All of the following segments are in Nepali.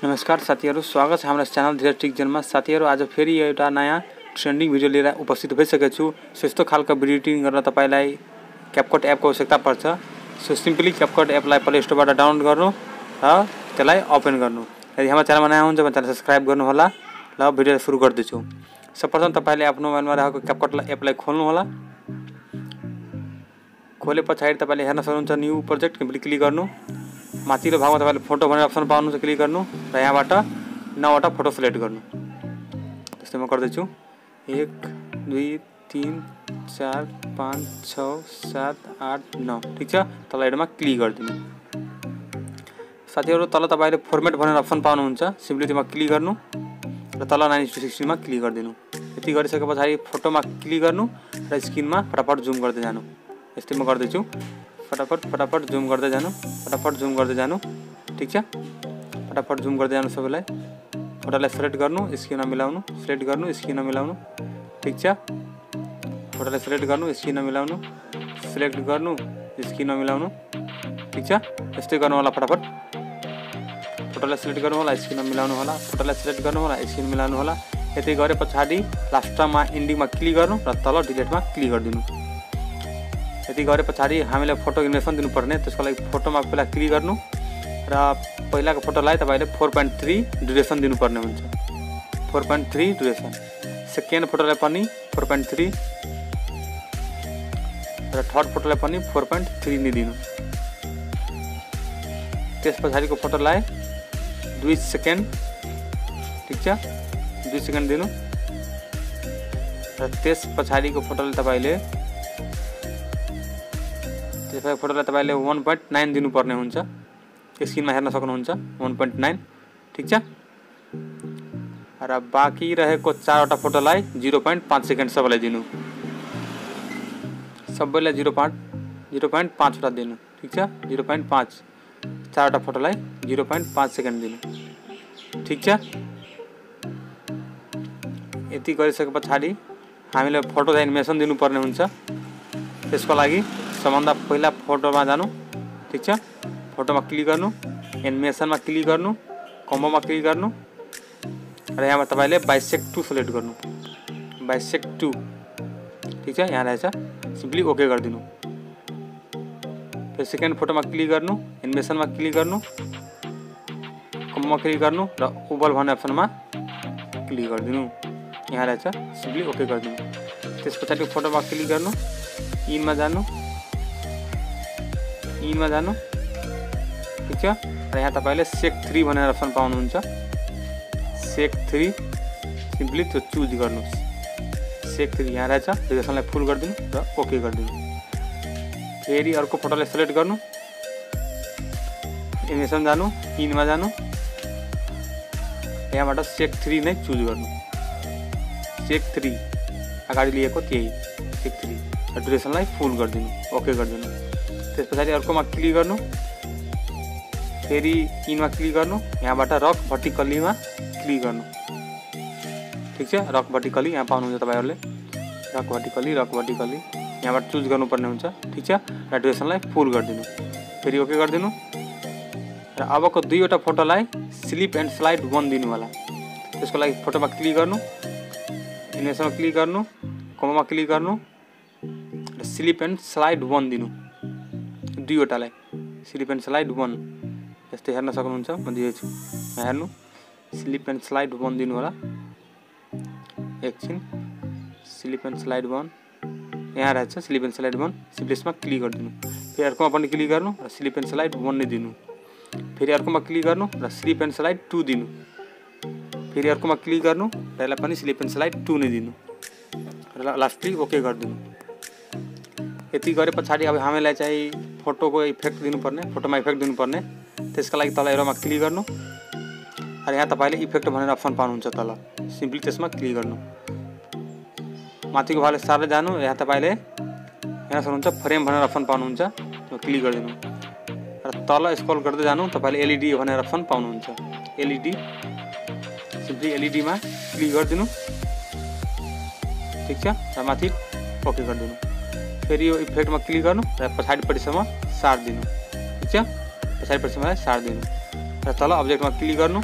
नमस्कार साथीहरु, स्वागत है हमारा चैनल धीरज टेक जोन में। साथीहरु, आज फेरि एउटा नयाँ ट्रेन्डिङ भिडियो लिएर उपस्थित भइसकेछु। सो यस्तो खालको भिडियो एडिटिङ गर्न तपाईलाई क्यापकट एप को आवश्यकता पर्छ। सो सिम्पली क्यापकट एपलाई प्ले स्टोरबाट डाउनलोड गर्नु र त्यसलाई ओपन गर्नु। यदि हाम्रो च्यानलमा नयाँ हुनुहुन्छ भने च्यानल सब्स्क्राइब गर्नु होला। ल, भिडियो सुरु गर्दैछु। सर्वप्रथम तपाईले आफ्नो मोबाइलमा रहेको क्यापकट एपलाई खोल्नु होला। खोले पछाडि तपाईले हेर्न सक्नुहुन्छ न्यू प्रोजेक्ट, क्लिक गर्नु। माथिल्लो भागमा तपाईले फोटो भन्ने अप्सन पाउनुहुन्छ, क्लिक गर्नु र यहाँबाट 9 वटा फोटो सिलेक्ट गर्नु। त्यस्तै म गर्दैछु 1 2 3 4 5 6 7 8 9। ठीक छ, तल हेडमा क्लिक गरिदिनु। साथीहरु, तल तपाईले फर्मेट भन्ने अप्सन पाउनुहुन्छ, सिम्पली त्यसमा क्लिक गर्नु र तल 9:16 मा क्लिक गरिदिनु। यति गरिसके पछाडि फोटोमा क्लिक गर्नु र स्क्रिनमा फटाफट जुम गर्दै जानु। यस्तै म गर्दैछु, फटाफट जुम गर्दै जानु, ठीक छ। फटाफट जुम गर्दै जानु, सबैलाई फोटोलाई सिलेक्ट गर्नु, स्क्रिनमा मिलाउनु, ठीक छ। फोटोलाई सिलेक्ट गर्नु, स्क्रिनमा मिलाउनु, ठीक छ। यस्तै गर्नु होला, फटाफट फोटोलाई सिलेक्ट गर्नु होला, स्क्रिनमा मिलाउनु होला, यति गरे पछाडि लास्टमा एन्डिङमा क्लिक गर्नु र तल डिलिटमा क्लिक गरिदिनु। यति गरे पछाडि हामीले फोटो इन्फर्मेसन दिनुपर्ने, त्यसको लागि फोटोमा पहिला क्लिक गर्नु र पहिलाको फोटोलाई तपाईले 4.3 ड्युरेसन दिनुपर्ने हुन्छ। 4.3 ड्युरेसन, सेकेन्ड फोटोलाई पनि 4.3 र थर्ड फोटोलाई पनि 4.3 नै दिनु। त्यस पछाडिको फोटोलाई 2 सेकेन्ड, ठीक छ, 2 सेकेन्ड दिनु। र त्यस पछाडिको फोटोलाई तपाईले 1.9 दिनुपर्ने हुन्छ। स्क्रिनमा हेर्न सक्नुहुन्छ 1.9, ठीक छ। र बाँकी रहेको 4 वटा फोटोलाई 0.5 सेकेन्ड सबैलाई दिनु, 0.5 वटा दिनु, ठीक छ। 0.5 4 वटा फोटोलाई 0.5 सेकेन्ड दिनु, ठीक छ। यति गरिसके पछाडि हामीले फोटोलाई एनिमेसन दिनुपर्ने हुन्छ। त्यसको लागि सबभन्दा पहिला फोटोमा जानु, ठीक छ। फोटोमा क्लिक गर्नु, एनिमेसनमा क्लिक गर्नु, कम्बोमा क्लिक गर्नु र यहाँ तपाईले बाइसेक्ट 2 सिलेक्ट गर्नु, बाइसेक्ट 2, ठीक छ। यहाँ रहेछ, सिम्पली ओके गरिदिनु। फेरि सेकेन्ड फोटोमा क्लिक गर्नु, एनिमेसनमा क्लिक गर्नु, कम्बोमा क्लिक गर्नु र ओभल भन्ने अप्सनमा क्लिक गरिदिनु। यहाँ रहेछ, सिम्पली ओके गरिदिनु। त्यस पछाडि फोटोमा क्लिक गर्नु, इनमा जानु, ठीक छ। र यहाँ तपाईले सेक 3 भनेर अप्सन पाउनुहुन्छ। सेक 3 सिम्पली त्यो चुज गर्नुहोस्। सेक 3 यहाँ रहेछ, रिलेसनलाई फुल गरिदिनु र ओके गरिदिनु। फेरि अर्को फोटोलाई सिलेक्ट गर्नु, एनिमेसन जानु, इनमा जानु, यहाँबाट सेक 3 नै चुज गर्नु। सेक 3 अगाडि लिएको त्यही सेक 3 र ड्युरेसनलाई फुल गरिदिनु, ओके गरिदिनु। त्यस पछाडि अर्कोमा क्लिक गर्नु, फेरि इनमा क्लिक गर्नु, यहाँबाट रक भर्टिकलीमा क्लिक गर्नु, ठीक छ। रक भर्टिकली यहाँ पाउनुहुन्छ तपाईँहरूले, रक भर्टिकली यहाँबाट चुज गर्नुपर्ने हुन्छ, ठीक छ। र ड्युरेसनलाई फुल गरिदिनु, फेरि ओके गरिदिनु। र अबको 2 वटा फोटोलाई स्लिप एन्ड स्लाइड 1 दिनु होला। त्यसको लागि फोटोमा क्लिक गर्नु, एनिमेसनमा क्लिक गर्नु, कम्बोमा क्लिक गर्नु, स्लिप एन्ड स्लाइड 1 दिनु। 2 वटालाई स्लिप एन्ड स्लाइड 1, जस्तै हेर्न सक्नुहुन्छ, म दिएछु, हेर्नु, स्लिप एन्ड स्लाइड 1 दिनु होला। एकछिन, स्लिप एन्ड स्लाइड 1 यहाँ रहेछ, स्लिप एन्ड स्लाइड 1 सिम्पलेसमा क्लिक गरिदिनु। फेरि अर्कोमा पनि क्लिक गर्नु र स्लिप एन्ड स्लाइड 1 नै दिनु। फेरि अर्कोमा क्लिक गर्नु र स्लिप एन्ड स्लाइड 2 दिनु। फेरि अर्कोमा क्लिक गर्नु र यसलाई पनि स्लिप एन्ड स्लाइड 2 नै दिनु र लास्टली ओके गरिदिनु। यति गरे पछाडि अब हामीलाई चाहिँ फोटोको इफेक्ट दिनुपर्ने, त्यसका लागि तल एरोमा क्लिक गर्नु र यहाँ तपाईँले इफेक्ट भनेर अप्सन पाउनुहुन्छ। तल सिम्पली त्यसमा क्लिक गर्नु, माथिको भागले सार्दै जानु, यहाँ तपाईँले हेर्न सक्नुहुन्छ फ्रेम भनेर अप्सन पाउनुहुन्छ, क्लिक गरिदिनु। र तल स्क्रल गर्दै जानु, तपाईँले एलइडी भनेर अप्सन पाउनुहुन्छ। एलइडी सिम्पली एलइडीमा क्लिक गरिदिनु। ठीक है। हमारी कॉपी कर दूँ फिर ये इफेक्ट में क्लिक करूँ पछाड़ी पट्टी में सार दिनु ठीक है। पछाड़ी पट्टी में सार दिनु तल ऑब्जेक्ट में क्लिक करूँ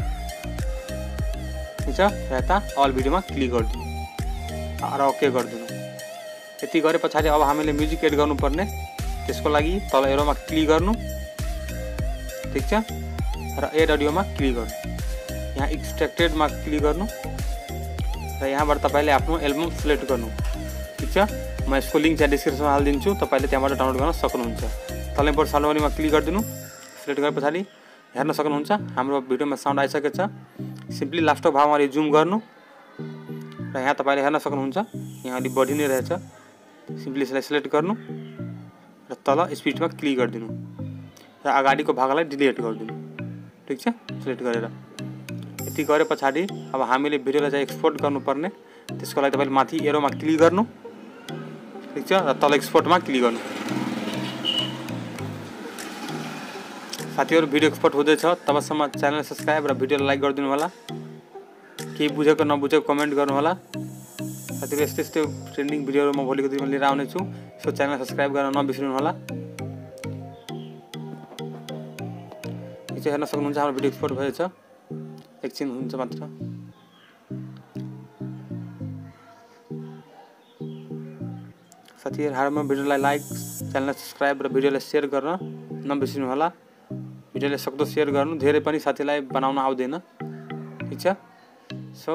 ठीक है। ऑल भिडियो में क्लिक कर दूँ और ओके कर दूँ। ये गए पछाड़ी अब हमें म्युजिक एड गर्नुपर्ने त्यसको लागि तल एरो में क्लिक गर्नु ठीक है। र एड अडियो में क्लिक गर्नु यहाँ एक्सट्रैक्टेड में क्लिक गर्नु र यहाँबाट तपाईले आफ्नो एल्बम सिलेक्ट गर्नु ठीक है। म यसको लिंक चाहिँ डिस्क्रिप्सन में हालिदिन्छु तपाईले त्यहाँबाट डाउनलोड गर्न सक्नुहुन्छ। तल पर साउन्ड में क्लिक गर्दिनु सिलेक्ट गरे पछाडी हेर्न सक्नुहुन्छ हाम्रो भिडियोमा साउन्ड आइसकेछ। सिम्पली लास्टको भागमा अलि जुम गर्नु र यहाँ तपाईले हेर्न सक्नुहुन्छ यहाँ अलि बढी नै रहेछ। सिम्पली यसलाई सिलेक्ट गर्नु र तल स्पीड में क्लिक कर दिनु र अगाडिको भागलाई डिलिट कर दिनु ठीक है। सिलेक्ट गरेर यति गरे पछाडी अब हामीले भिडियोलाई चाहिँ एक्सपोर्ट गर्नुपर्ने त्यसको लागि तपाईले माथि एरोमा क्लिक गर्नु ठीक है। र तल एक्सपोर्टमा क्लिक गर्नु। साथीहरु भिडियो एक्सपोर्ट हुँदैछ तबसम्म च्यानल सब्स्क्राइब र भिडियोलाई लाइक गरिदिनु होला। केही बुझेको नबुझेको कमेन्ट गर्नु होला। साथीहरु यस्तै यस्तै ट्रेन्डिङ भिडियोहरु म भोलिको दिनमा लिएर आउने छु। सो चैनल सब्सक्राइब गर्न नबिर्सनु होला। हेर्न सक्नुहुन्छ हाम्रो भिडियो एक्सपोर्ट भएछ एकछिन हुन्छ मात्र। साथीहरु हाम्रो भिडियोलाई लाइक चैनल सब्सक्राइब र भिडियोलाई शेयर गर्न नबिर्सनु होला। भिडियोलाई सक्दो शेयर गर्नु धेरै पनि साथीलाई बनाउन आउँदैन ठीक छ। सो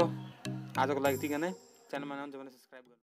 आजको लागि यति नै। च्यानलमा नयाँ हुनुहुन्छ भने सब्स्क्राइब गर्नु।